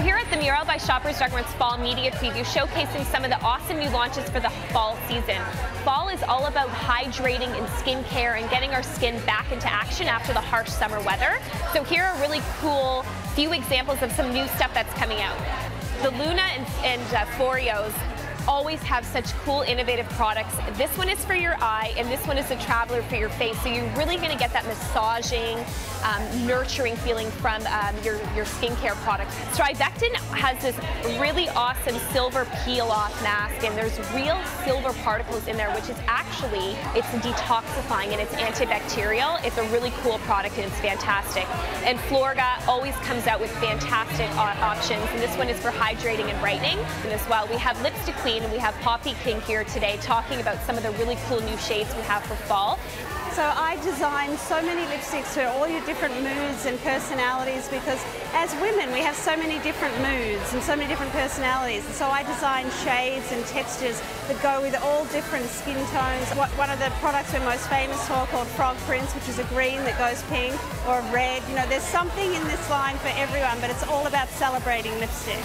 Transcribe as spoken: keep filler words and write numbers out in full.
We're here at the Mural by Shoppers Drug Mart's Fall Media Preview, showcasing some of the awesome new launches for the fall season. Fall is all about hydrating and skincare and getting our skin back into action after the harsh summer weather. So here are really cool few examples of some new stuff that's coming out. The Luna and, and uh, Foreos always have such cool, innovative products. This one is for your eye, and this one is a traveler for your face. So you're really going to get that massaging, um, nurturing feeling from um, your, your skincare products. StriVectin has this really awesome silver peel-off mask, and there's real silver particles in there, which is actually, it's detoxifying and it's antibacterial. It's a really cool product, and it's fantastic. And Florga always comes out with fantastic options, and this one is for hydrating and brightening. And as well, we have Lipstick Queen, and we have Poppy King here today talking about some of the really cool new shades we have for fall. So I design so many lipsticks for all your different moods and personalities, because as women we have so many different moods and so many different personalities, and so I design shades and textures that go with all different skin tones. One of the products we're most famous for, called Frog Prince, which is a green that goes pink, or a red. You know, there's something in this line for everyone, but it's all about celebrating lipstick.